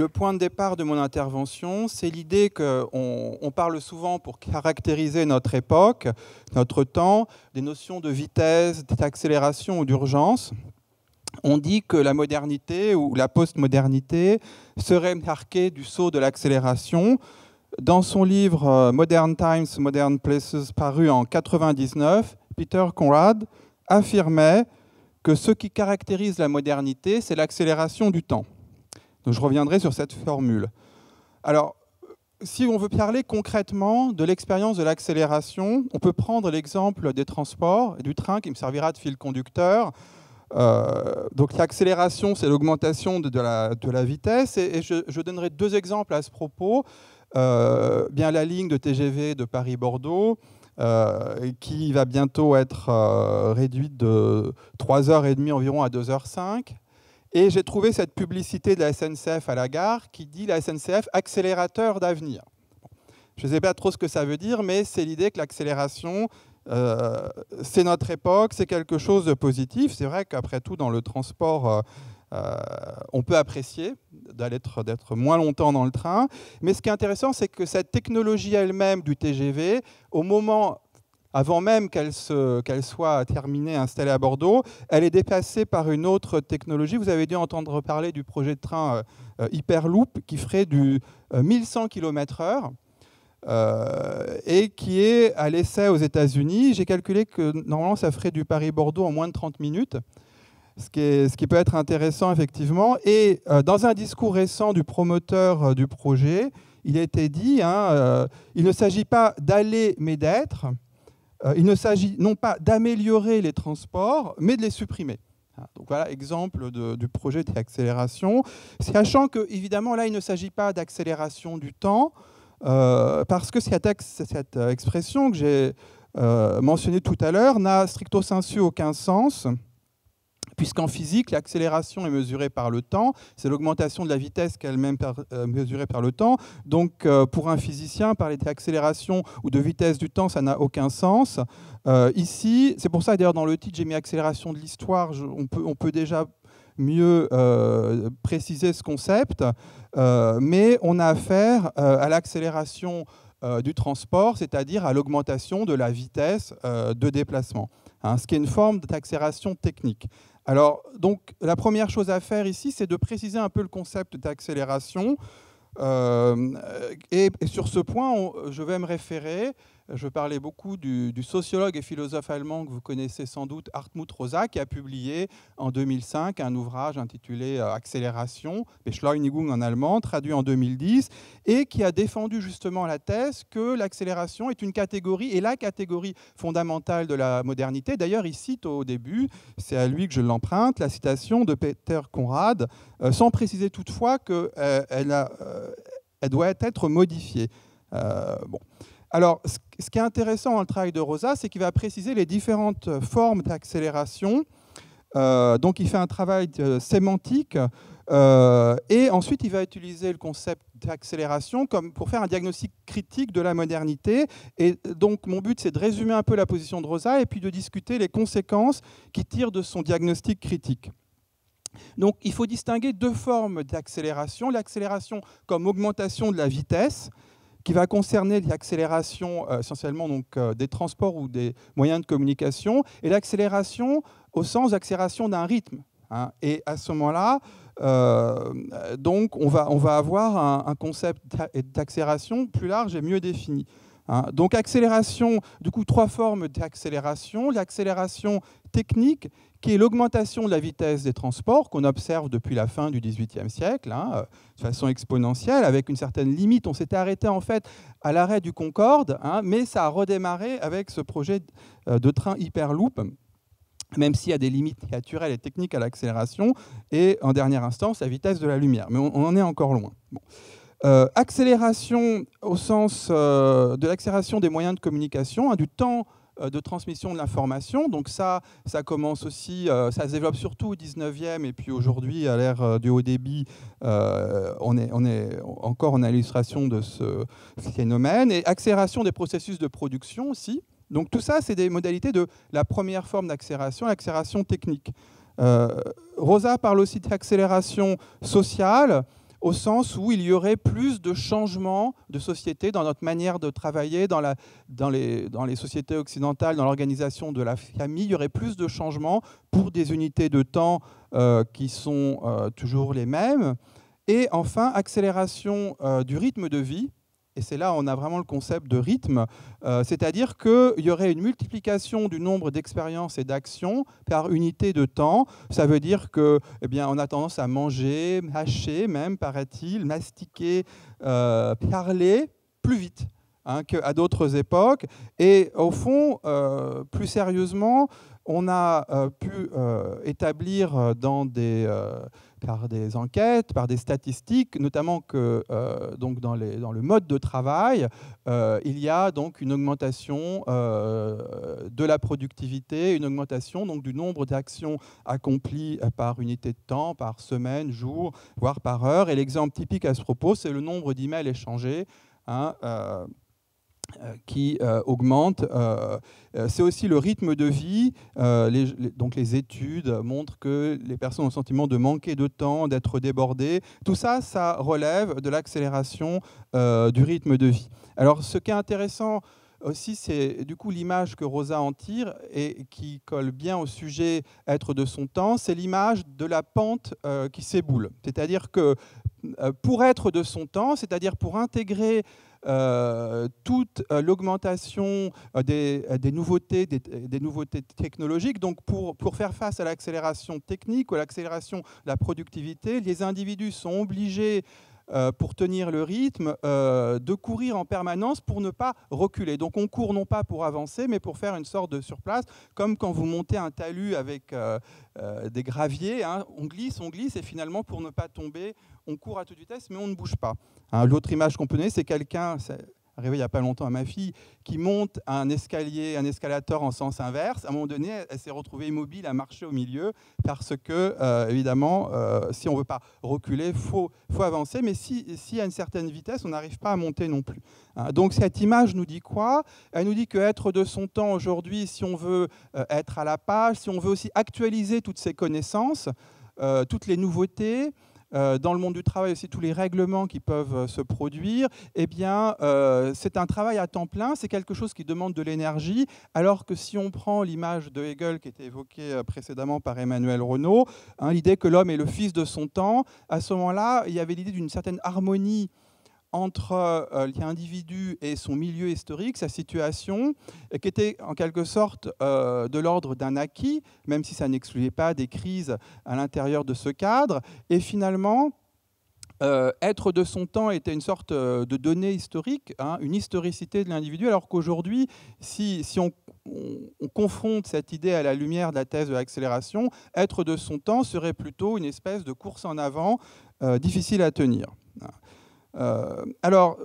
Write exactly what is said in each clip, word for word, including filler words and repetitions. le point de départ de mon intervention, c'est l'idée qu'on on parle souvent pour caractériser notre époque, notre temps, des notions de vitesse, d'accélération ou d'urgence. On dit que la modernité ou la postmodernité serait marquée du saut de l'accélération. Dans son livre Modern Times, Modern Places, paru en mille neuf cent quatre-vingt-dix-neuf, Peter Conrad affirmait que ce qui caractérise la modernité, c'est l'accélération du temps. Donc je reviendrai sur cette formule. Alors, si on veut parler concrètement de l'expérience de l'accélération, on peut prendre l'exemple des transports et du train qui me servira de fil conducteur. Euh, donc l'accélération, c'est l'augmentation de, de, la, de la vitesse. Et, et je, je donnerai deux exemples à ce propos. Euh, bien la ligne de T G V de Paris-Bordeaux, euh, qui va bientôt être euh, réduite de trois heures trente environ à deux heures cinq. Et j'ai trouvé cette publicité de la S N C F à la gare qui dit la S N C F accélérateur d'avenir. Je ne sais pas trop ce que ça veut dire, mais c'est l'idée que l'accélération, euh, c'est notre époque, c'est quelque chose de positif. C'est vrai qu'après tout, dans le transport, euh, euh, on peut apprécier d'être moins longtemps dans le train. Mais ce qui est intéressant, c'est que cette technologie elle-même du T G V, au moment... avant même qu'elle qu'elle soit terminée, installée à Bordeaux, elle est dépassée par une autre technologie. Vous avez dû entendre parler du projet de train euh, Hyperloop qui ferait du euh, mille cent kilomètres heure euh, et qui est à l'essai aux États-Unis. J'ai calculé que normalement, ça ferait du Paris-Bordeaux en moins de trente minutes, ce qui, est, ce qui peut être intéressant, effectivement. Et euh, dans un discours récent du promoteur euh, du projet, il a été dit hein, euh, « Il ne s'agit pas d'aller, mais d'être ». Il ne s'agit non pas d'améliorer les transports, mais de les supprimer. Donc voilà, exemple de, du projet d'accélération. Sachant que, évidemment, là, il ne s'agit pas d'accélération du temps, euh, parce que cette, cette expression que j'ai euh, mentionnée tout à l'heure n'a stricto sensu aucun sens, puisqu'en physique, l'accélération est mesurée par le temps, c'est l'augmentation de la vitesse qu'elle-même est mesurée par le temps. Donc, euh, pour un physicien, parler d'accélération ou de vitesse du temps, ça n'a aucun sens. Euh, ici, c'est pour ça, d'ailleurs, dans le titre, j'ai mis accélération de l'histoire. On peut, on peut déjà mieux euh, préciser ce concept, euh, mais on a affaire euh, à l'accélération euh, du transport, c'est-à-dire à, à l'augmentation de la vitesse euh, de déplacement, hein, ce qui est une forme d'accélération technique. Alors, donc, la première chose à faire ici, c'est de préciser un peu le concept d'accélération. Euh, et, et sur ce point, on, je vais me référer, je parlais beaucoup du, du sociologue et philosophe allemand que vous connaissez sans doute, Hartmut Rosa, qui a publié en deux mille cinq un ouvrage intitulé « Accélération », Beschleunigung en allemand, traduit en deux mille dix, et qui a défendu justement la thèse que l'accélération est une catégorie, et la catégorie fondamentale de la modernité. D'ailleurs, il cite au début, c'est à lui que je l'emprunte, la citation de Peter Conrad, euh, sans préciser toutefois qu'elle euh, euh, elle doit être modifiée. Euh, bon. Alors, ce qui est intéressant dans le travail de Rosa, c'est qu'il va préciser les différentes formes d'accélération. Euh, donc, il fait un travail de sémantique. Euh, et ensuite, il va utiliser le concept d'accélération comme pour faire un diagnostic critique de la modernité. Et donc, mon but, c'est de résumer un peu la position de Rosa et puis de discuter les conséquences qu'il tire de son diagnostic critique. Donc, il faut distinguer deux formes d'accélération. L'accélération comme augmentation de la vitesse, qui va concerner l'accélération euh, essentiellement donc, euh, des transports ou des moyens de communication, et l'accélération au sens d'accélération d'un rythme. Hein. Et à ce moment-là, euh, donc on va, on va avoir un, un concept d'accélération plus large et mieux défini. Hein. Donc accélération, du coup, trois formes d'accélération. L'accélération technique, qui est l'augmentation de la vitesse des transports qu'on observe depuis la fin du dix-huitième siècle, hein, de façon exponentielle, avec une certaine limite. On s'était arrêté en fait à l'arrêt du Concorde, hein, mais ça a redémarré avec ce projet de train Hyperloop, même s'il y a des limites naturelles et techniques à l'accélération, et en dernière instance, la vitesse de la lumière. Mais on, on en est encore loin. Bon. Euh, accélération au sens euh, de l'accélération des moyens de communication, hein, du temps de transmission de l'information. Donc ça, ça commence aussi, euh, ça se développe surtout au dix-neuvième, et puis aujourd'hui, à l'ère euh, du haut débit, euh, on, est, on est encore en illustration de ce phénomène. Et accélération des processus de production aussi. Donc tout ça, c'est des modalités de la première forme d'accélération, l'accélération technique. Euh, Rosa parle aussi d'accélération sociale, au sens où il y aurait plus de changements de société dans notre manière de travailler, dans, la, dans, les, dans les sociétés occidentales, dans l'organisation de la famille, il y aurait plus de changements pour des unités de temps euh, qui sont euh, toujours les mêmes. Et enfin, accélération euh, du rythme de vie. Et c'est là où on a vraiment le concept de rythme, euh, c'est-à-dire qu'il y aurait une multiplication du nombre d'expériences et d'actions par unité de temps. Ça veut dire que, eh bien, on a tendance à manger, mâcher même, paraît-il, mastiquer, euh, parler plus vite hein, qu'à d'autres époques. Et au fond, euh, plus sérieusement, on a euh, pu euh, établir dans des... Euh, par des enquêtes, par des statistiques, notamment que euh, donc dans, les, dans le mode de travail, euh, il y a donc une augmentation euh, de la productivité, une augmentation donc du nombre d'actions accomplies par unité de temps, par semaine, jour, voire par heure. Et l'exemple typique à ce propos, c'est le nombre d'emails échangés, hein, euh, qui euh, augmente. Euh, c'est aussi le rythme de vie. Euh, les, les, donc les études montrent que les personnes ont le sentiment de manquer de temps, d'être débordées. Tout ça, ça relève de l'accélération euh, du rythme de vie. Alors, ce qui est intéressant aussi, c'est du coup l'image que Rosa en tire et qui colle bien au sujet être de son temps, c'est l'image de la pente euh, qui s'éboule. C'est-à-dire que pour être de son temps, c'est-à-dire pour intégrer Euh, toute euh, l'augmentation euh, des, euh, des nouveautés, des, des nouveautés technologiques. Donc, pour, pour faire face à l'accélération technique ou à l'accélération de la productivité, les individus sont obligés, euh, pour tenir le rythme, euh, de courir en permanence pour ne pas reculer. Donc, on court non pas pour avancer, mais pour faire une sorte de surplace, comme quand vous montez un talus avec euh, euh, des graviers. Hein, on glisse, on glisse, et finalement, pour ne pas tomber, on court à toute vitesse, mais on ne bouge pas. L'autre image qu'on peut donner, c'est quelqu'un, c'est arrivé il n'y a pas longtemps à ma fille, qui monte un escalier, un escalator en sens inverse. À un moment donné, elle s'est retrouvée immobile à marcher au milieu parce que, euh, évidemment, euh, si on ne veut pas reculer, il faut, faut avancer. Mais si, si à une certaine vitesse, on n'arrive pas à monter non plus. Donc cette image nous dit quoi? Elle nous dit qu'être de son temps aujourd'hui, si on veut être à la page, si on veut aussi actualiser toutes ses connaissances, euh, toutes les nouveautés, dans le monde du travail aussi, tous les règlements qui peuvent se produire, eh bien, euh, c'est un travail à temps plein, c'est quelque chose qui demande de l'énergie, alors que si on prend l'image de Hegel qui était évoquée précédemment par Emmanuel Renault, hein, l'idée que l'homme est le fils de son temps, à ce moment-là, il y avait l'idée d'une certaine harmonie entre euh, l'individu et son milieu historique, sa situation, qui était en quelque sorte euh, de l'ordre d'un acquis, même si ça n'excluait pas des crises à l'intérieur de ce cadre. Et finalement, euh, être de son temps était une sorte de donnée historique, hein, une historicité de l'individu, alors qu'aujourd'hui, si, si on, on, on confronte cette idée à la lumière de la thèse de l'accélération, être de son temps serait plutôt une espèce de course en avant euh, difficile à tenir. Euh, alors,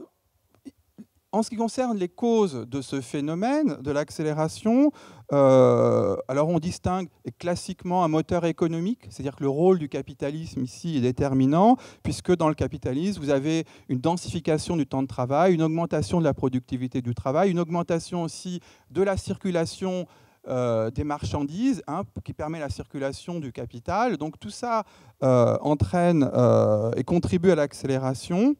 en ce qui concerne les causes de ce phénomène, de l'accélération, euh, alors on distingue classiquement un moteur économique, c'est-à-dire que le rôle du capitalisme ici est déterminant, puisque dans le capitalisme, vous avez une densification du temps de travail, une augmentation de la productivité du travail, une augmentation aussi de la circulation Euh, des marchandises, hein, qui permet la circulation du capital. Donc tout ça euh, entraîne euh, et contribue à l'accélération.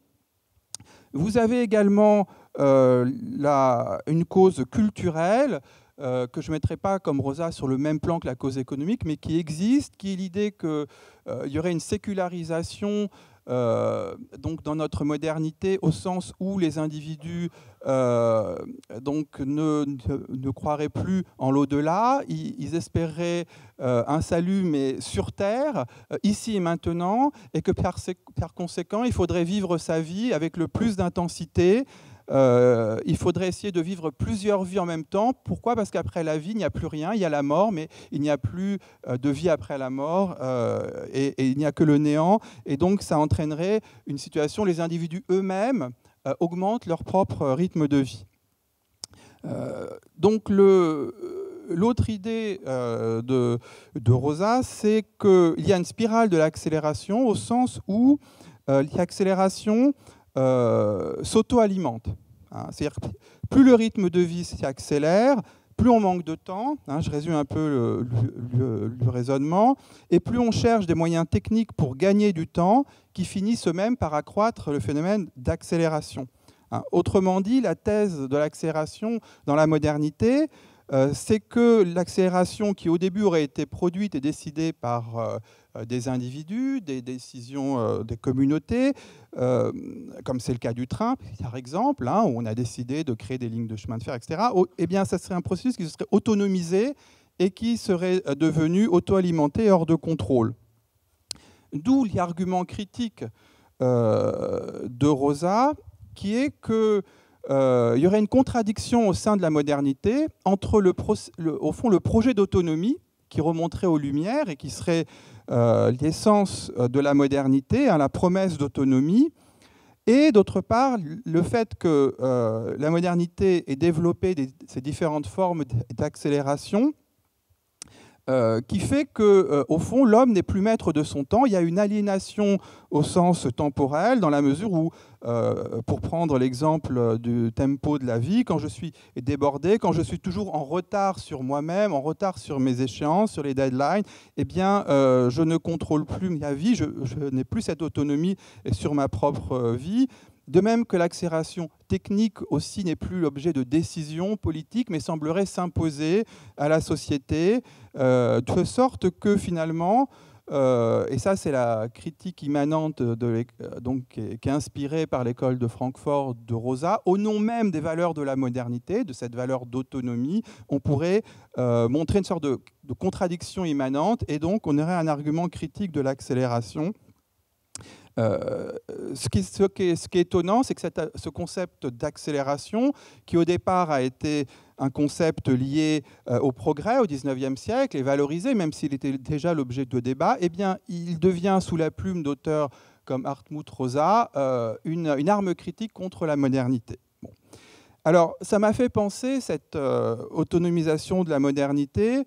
Vous avez également euh, la, une cause culturelle euh, que je ne mettrai pas comme Rosa sur le même plan que la cause économique, mais qui existe, qui est l'idée qu'il euh, y aurait une sécularisation Euh, donc dans notre modernité, au sens où les individus euh, donc ne, ne, ne croiraient plus en l'au-delà, ils, ils espéraient euh, un salut mais sur Terre, euh, ici et maintenant, et que par, par conséquent, il faudrait vivre sa vie avec le plus d'intensité. Euh, il faudrait essayer de vivre plusieurs vies en même temps. Pourquoi? Parce qu'après la vie, il n'y a plus rien. Il y a la mort, mais il n'y a plus de vie après la mort euh, et, et il n'y a que le néant. Et donc, ça entraînerait une situation où les individus eux-mêmes euh, augmentent leur propre rythme de vie. Euh, donc, l'autre idée euh, de, de Rosa, c'est qu'il y a une spirale de l'accélération au sens où euh, l'accélération Euh, s'auto-alimente. Hein. C'est-à-dire que plus le rythme de vie s'accélère, plus on manque de temps, hein, je résume un peu le, le, le raisonnement, et plus on cherche des moyens techniques pour gagner du temps qui finissent eux-mêmes par accroître le phénomène d'accélération. Hein, autrement dit, la thèse de l'accélération dans la modernité, euh, c'est que l'accélération qui au début aurait été produite et décidée par euh, des individus, des décisions euh, des communautés, euh, comme c'est le cas du train, par exemple, hein, où on a décidé de créer des lignes de chemin de fer, et cetera, oh, eh bien, ça serait un processus qui se serait autonomisé et qui serait devenu auto-alimenté hors de contrôle. D'où l'argument critique euh, de Rosa, qui est que euh, il y aurait une contradiction au sein de la modernité entre, le pro le, au fond, le projet d'autonomie qui remonterait aux Lumières et qui serait Euh, l'essence de la modernité, hein, la promesse d'autonomie, et d'autre part le fait que euh, la modernité ait développé des, ces différentes formes d'accélération euh, qui fait que, euh, au fond, l'homme n'est plus maître de son temps. Il y a une aliénation au sens temporel, dans la mesure où, euh, pour prendre l'exemple du tempo de la vie, quand je suis débordé, quand je suis toujours en retard sur moi-même, en retard sur mes échéances, sur les deadlines, eh bien, euh, je ne contrôle plus ma vie, je, je n'ai plus cette autonomie sur ma propre vie. De même que l'accélération technique aussi n'est plus l'objet de décisions politiques, mais semblerait s'imposer à la société, euh, de sorte que finalement, euh, et ça c'est la critique immanente de donc, qui est inspirée par l'école de Francfort de Rosa, au nom même des valeurs de la modernité, de cette valeur d'autonomie, on pourrait euh, montrer une sorte de, de contradiction immanente, et donc on aurait un argument critique de l'accélération. Euh, ce, qui, ce, qui est, ce qui est étonnant, c'est que cette, ce concept d'accélération, qui au départ a été un concept lié euh, au progrès au dix-neuvième siècle et valorisé, même s'il était déjà l'objet de débats, eh bien, il devient, sous la plume d'auteurs comme Hartmut Rosa, euh, une, une arme critique contre la modernité. Bon. Alors, ça m'a fait penser, cette euh, autonomisation de la modernité,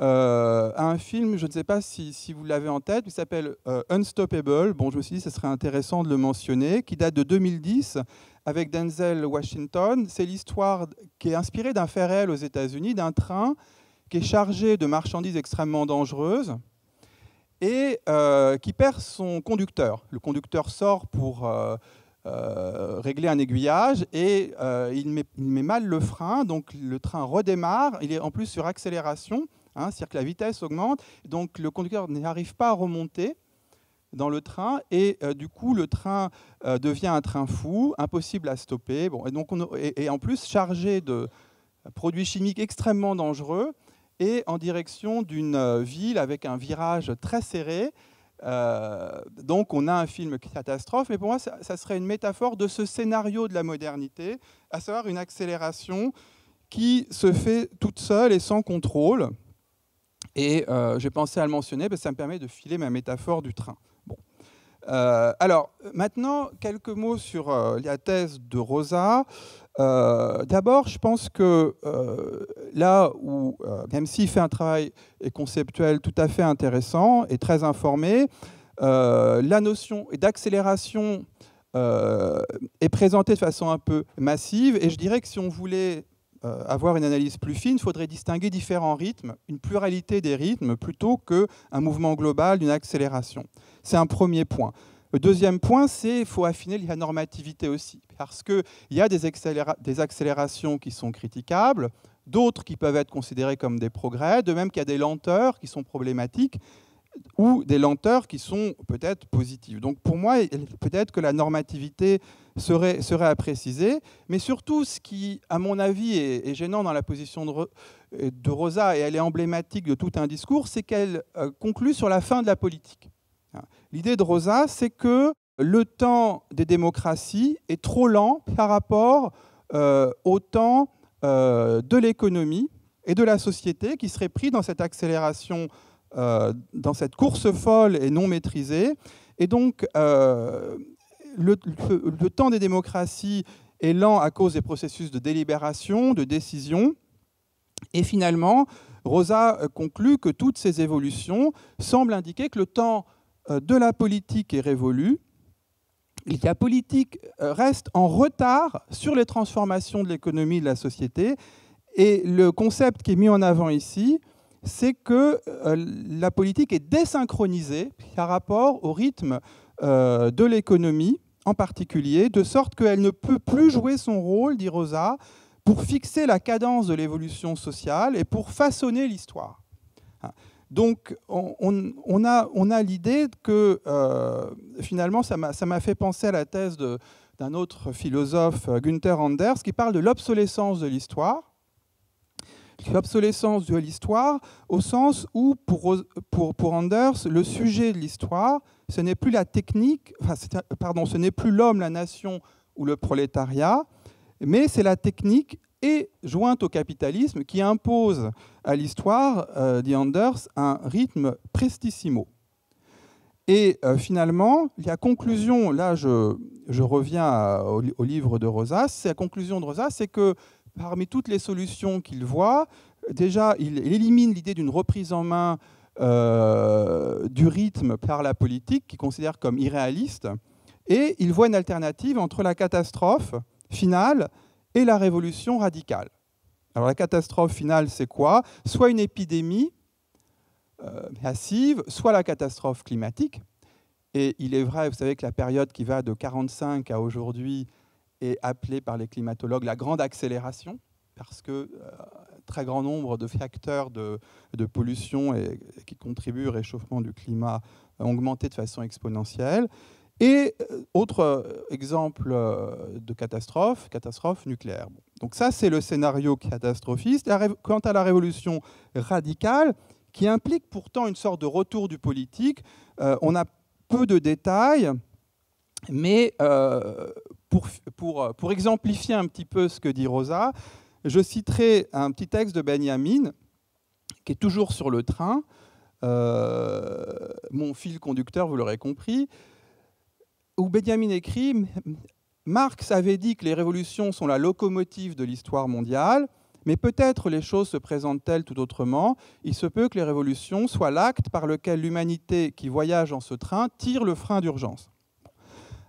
Euh, à un film, je ne sais pas si, si vous l'avez en tête, il s'appelle euh, Unstoppable. Bon, je me suis dit que ce serait intéressant de le mentionner, qui date de deux mille dix avec Denzel Washington. C'est l'histoire qui est inspirée d'un fait réel aux États-Unis, d'un train qui est chargé de marchandises extrêmement dangereuses et euh, qui perd son conducteur. Le conducteur sort pour euh, Euh, régler un aiguillage et euh, il, met, il met mal le frein, donc le train redémarre, il est en plus sur accélération, hein, c'est-à-dire que la vitesse augmente, donc le conducteur n'arrive pas à remonter dans le train et euh, du coup le train euh, devient un train fou, impossible à stopper, bon, et, donc on, et, et en plus chargé de produits chimiques extrêmement dangereux et en direction d'une ville avec un virage très serré. Euh, donc on a un film catastrophe, mais pour moi ça, ça serait une métaphore de ce scénario de la modernité, à savoir une accélération qui se fait toute seule et sans contrôle, et euh, j'ai pensé à le mentionner parce que ça me permet de filer ma métaphore du train. Bon. Euh, alors maintenant quelques mots sur euh, la thèse de Rosa. Euh, D'abord, je pense que euh, là où, euh, même s'il fait un travail conceptuel tout à fait intéressant et très informé, euh, la notion d'accélération euh, est présentée de façon un peu massive. Et je dirais que si on voulait euh, avoir une analyse plus fine, il faudrait distinguer différents rythmes, une pluralité des rythmes, plutôt qu'un mouvement global d'une accélération. C'est un premier point. Le deuxième point, c'est qu'il faut affiner la normativité aussi, parce qu'il y a des, accéléra des accélérations qui sont critiquables, d'autres qui peuvent être considérées comme des progrès, de même qu'il y a des lenteurs qui sont problématiques ou des lenteurs qui sont peut-être positives. Donc pour moi, peut-être que la normativité serait, serait à préciser, mais surtout ce qui, à mon avis, est, est gênant dans la position de, Re de Rosa, et elle est emblématique de tout un discours, c'est qu'elle euh, conclut sur la fin de la politique. L'idée de Rosa, c'est que le temps des démocraties est trop lent par rapport euh, au temps euh, de l'économie et de la société qui serait pris dans cette accélération, euh, dans cette course folle et non maîtrisée. Et donc, euh, le, le, le temps des démocraties est lent à cause des processus de délibération, de décision. Et finalement, Rosa conclut que toutes ces évolutions semblent indiquer que le temps de la politique est révolue, la politique reste en retard sur les transformations de l'économie et de la société, Et le concept qui est mis en avant ici, c'est que euh, la politique est désynchronisée par rapport au rythme euh, de l'économie en particulier, de sorte qu'elle ne peut plus jouer son rôle, dit Rosa, pour fixer la cadence de l'évolution sociale et pour façonner l'histoire. Donc on, on, on a, on a l'idée que, euh, finalement, ça m'a fait penser à la thèse de d'un autre philosophe, Günther Anders, qui parle de l'obsolescence de l'histoire. L'obsolescence de l'histoire au sens où, pour, pour, pour Anders, le sujet de l'histoire, ce n'est plus la technique, enfin, pardon, ce n'est plus l'homme, la nation ou le prolétariat, mais c'est la technique et jointe au capitalisme qui impose à l'histoire, euh, dit Anders, un rythme prestissimo. Et euh, finalement, la conclusion, là je, je reviens à, au, au livre de Rosa, la conclusion de Rosa, c'est que parmi toutes les solutions qu'il voit, déjà il, il élimine l'idée d'une reprise en main euh, du rythme par la politique, qu'il considère comme irréaliste, et il voit une alternative entre la catastrophe finale et la révolution radicale. Alors la catastrophe finale, c'est quoi? Soit une épidémie massive, soit la catastrophe climatique. Et il est vrai, vous savez, que la période qui va de mille neuf cent quarante-cinq à aujourd'hui est appelée par les climatologues la grande accélération, parce que euh, très grand nombre de facteurs de, de pollution et, et qui contribuent au réchauffement du climat ont augmenté de façon exponentielle. Et euh, autre exemple de catastrophe, catastrophe nucléaire. Bon. Donc ça, c'est le scénario catastrophiste. Quant à la révolution radicale, qui implique pourtant une sorte de retour du politique. Euh, on a peu de détails, mais euh, pour, pour, pour exemplifier un petit peu ce que dit Rosa, je citerai un petit texte de Benjamin, qui est toujours sur le train. Euh, mon fil conducteur, vous l'aurez compris, où Benjamin écrit « Marx avait dit que les révolutions sont la locomotive de l'histoire mondiale. Mais peut-être les choses se présentent-elles tout autrement. Il se peut que les révolutions soient l'acte par lequel l'humanité qui voyage en ce train tire le frein d'urgence. »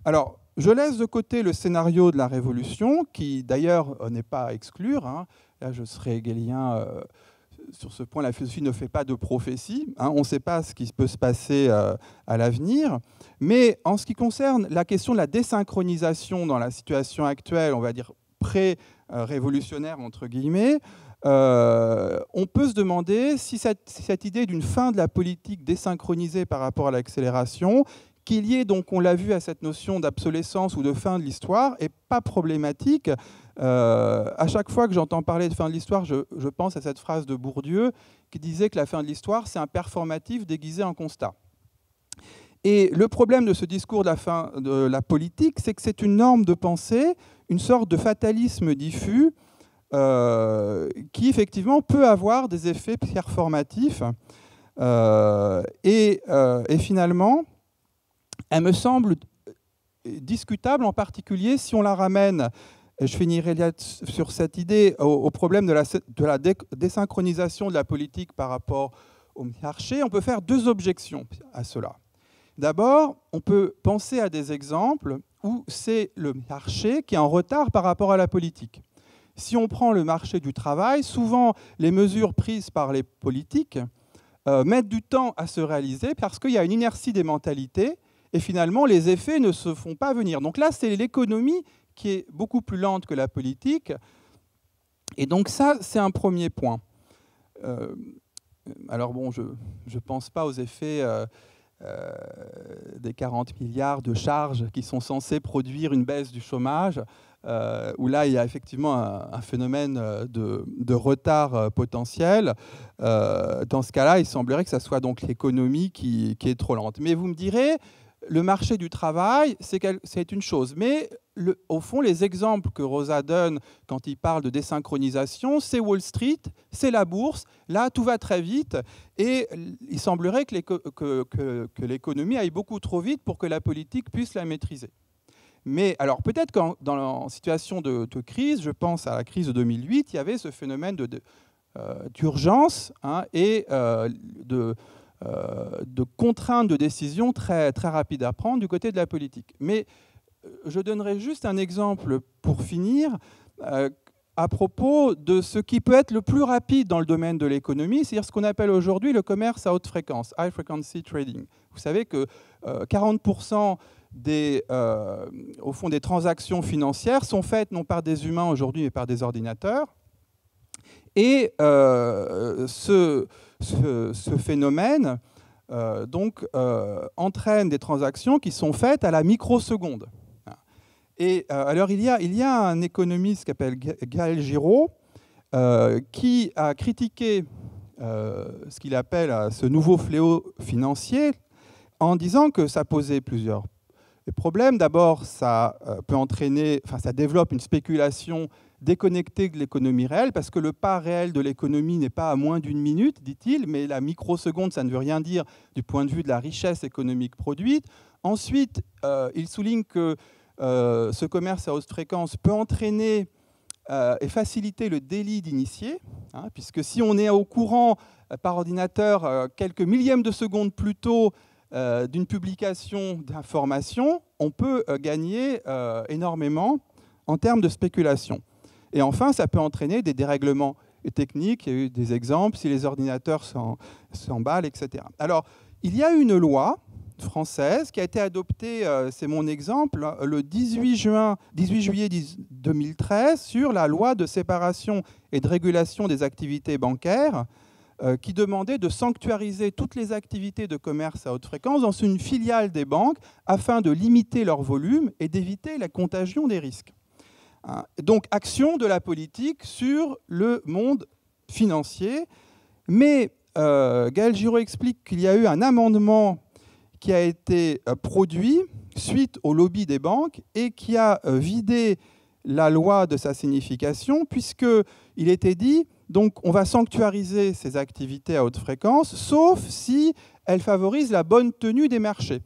Alors, je laisse de côté le scénario de la révolution, qui d'ailleurs n'est pas à exclure. Hein. Là, je serai hegelien. Euh, sur ce point, la philosophie ne fait pas de prophétie. Hein. On ne sait pas ce qui peut se passer euh, à l'avenir. Mais en ce qui concerne la question de la désynchronisation dans la situation actuelle, on va dire pré- révolutionnaire, entre guillemets, euh, on peut se demander si cette, si cette idée d'une fin de la politique désynchronisée par rapport à l'accélération, qui est liée, donc, on l'a vu, à cette notion d'obsolescence ou de fin de l'histoire, n'est pas problématique. Euh, à chaque fois que j'entends parler de fin de l'histoire, je, je pense à cette phrase de Bourdieu qui disait que la fin de l'histoire, c'est un performatif déguisé en constat. Et le problème de ce discours de la fin de la politique, c'est que c'est une norme de pensée, une sorte de fatalisme diffus euh, qui, effectivement, peut avoir des effets performatifs. Euh, et, euh, et finalement, elle me semble discutable, en particulier si on la ramène, et je finirai sur cette idée, au, au problème de la, de la dé, désynchronisation de la politique par rapport au marché. On peut faire deux objections à cela. D'abord, on peut penser à des exemples où c'est le marché qui est en retard par rapport à la politique. Si on prend le marché du travail, souvent les mesures prises par les politiques euh, mettent du temps à se réaliser parce qu'il y a une inertie des mentalités et finalement les effets ne se font pas venir. Donc là, c'est l'économie qui est beaucoup plus lente que la politique. Et donc ça, c'est un premier point. Euh, alors bon, je ne pense pas aux effets... Euh, Euh, des quarante milliards de charges qui sont censées produire une baisse du chômage, euh, où là, il y a effectivement un, un phénomène de, de retard potentiel. Euh, dans ce cas-là, il semblerait que ça soit donc l'économie qui, qui est trop lente. Mais vous me direz, le marché du travail, c'est une chose. Mais le, au fond, les exemples que Rosa donne quand il parle de désynchronisation, c'est Wall Street, c'est la bourse. Là, tout va très vite. Et il semblerait que l'économie aille beaucoup trop vite pour que la politique puisse la maîtriser. Mais alors peut-être qu'en dans la situation de, de crise, je pense à la crise de deux mille huit, il y avait ce phénomène de, de, euh, d'urgence hein, et euh, de... Euh, de contraintes de décision très, très rapides à prendre du côté de la politique. Mais je donnerai juste un exemple pour finir. Euh, à propos de ce qui peut être le plus rapide dans le domaine de l'économie, c'est-à-dire ce qu'on appelle aujourd'hui le commerce à haute fréquence, high frequency trading. Vous savez que euh, quarante pour cent des, euh, au fond, des transactions financières sont faites non par des humains aujourd'hui, mais par des ordinateurs. Et euh, ce, ce, ce phénomène euh, donc, euh, entraîne des transactions qui sont faites à la microseconde. Et euh, alors il y, a, il y a un économiste qui s'appelle Gaël Giraud euh, qui a critiqué euh, ce qu'il appelle euh, ce nouveau fléau financier en disant que ça posait plusieurs problèmes. D'abord, ça euh, peut entraîner, enfin ça développe une spéculation déconnectée de l'économie réelle, parce que le pas réel de l'économie n'est pas à moins d'une minute, dit-il, mais la microseconde, ça ne veut rien dire du point de vue de la richesse économique produite. Ensuite, euh, il souligne que Euh, ce commerce à haute fréquence peut entraîner euh, et faciliter le délit d'initié, hein, puisque si on est au courant euh, par ordinateur euh, quelques millièmes de secondes plus tôt euh, d'une publication d'informations, on peut euh, gagner euh, énormément en termes de spéculation. Et enfin, ça peut entraîner des dérèglements techniques, il y a eu des exemples, si les ordinateurs s'emballent, et cetera. Alors, il y a une loi française qui a été adoptée, c'est mon exemple, le dix-huit juillet deux mille treize sur la loi de séparation et de régulation des activités bancaires qui demandait de sanctuariser toutes les activités de commerce à haute fréquence dans une filiale des banques afin de limiter leur volume et d'éviter la contagion des risques. Donc action de la politique sur le monde financier. Mais euh, Gaël Giraud explique qu'il y a eu un amendement qui a été produit suite au lobby des banques et qui a vidé la loi de sa signification, puisqu'il était dit donc on va sanctuariser ces activités à haute fréquence, sauf si elles favorisent la bonne tenue des marchés.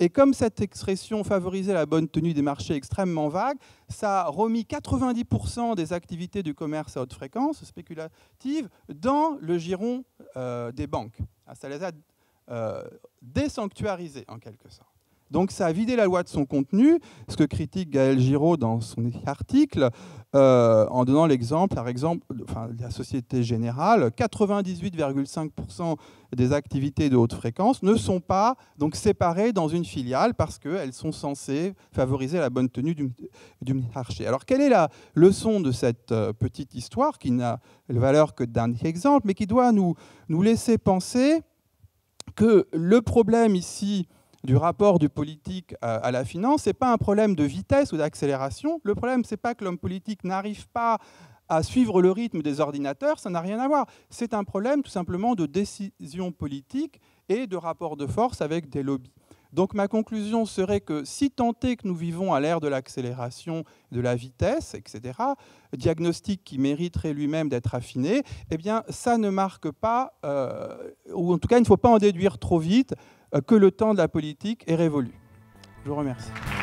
Et comme cette expression favoriser la bonne tenue des marchés est extrêmement vague, ça a remis quatre-vingt-dix pour cent des activités du commerce à haute fréquence spéculative dans le giron euh, des banques. Ça les a Euh, désanctuarisé en quelque sorte. Donc ça a vidé la loi de son contenu, ce que critique Gaël Giraud dans son article, euh, en donnant l'exemple, par exemple, enfin, la Société Générale, quatre-vingt-dix-huit virgule cinq pour cent des activités de haute fréquence ne sont pas donc séparées dans une filiale parce qu'elles sont censées favoriser la bonne tenue du, du marché. Alors quelle est la leçon de cette petite histoire qui n'a valeur que d'un exemple, mais qui doit nous, nous laisser penser que le problème ici du rapport du politique à la finance, ce n'est pas un problème de vitesse ou d'accélération. Le problème, ce n'est pas que l'homme politique n'arrive pas à suivre le rythme des ordinateurs, ça n'a rien à voir. C'est un problème tout simplement de décision politique et de rapport de force avec des lobbies. Donc ma conclusion serait que si tant est que nous vivons à l'ère de l'accélération, de la vitesse, et cetera, diagnostic qui mériterait lui-même d'être affiné, eh bien ça ne marque pas, euh, ou en tout cas il ne faut pas en déduire trop vite, euh, que le temps de la politique est révolu. Je vous remercie.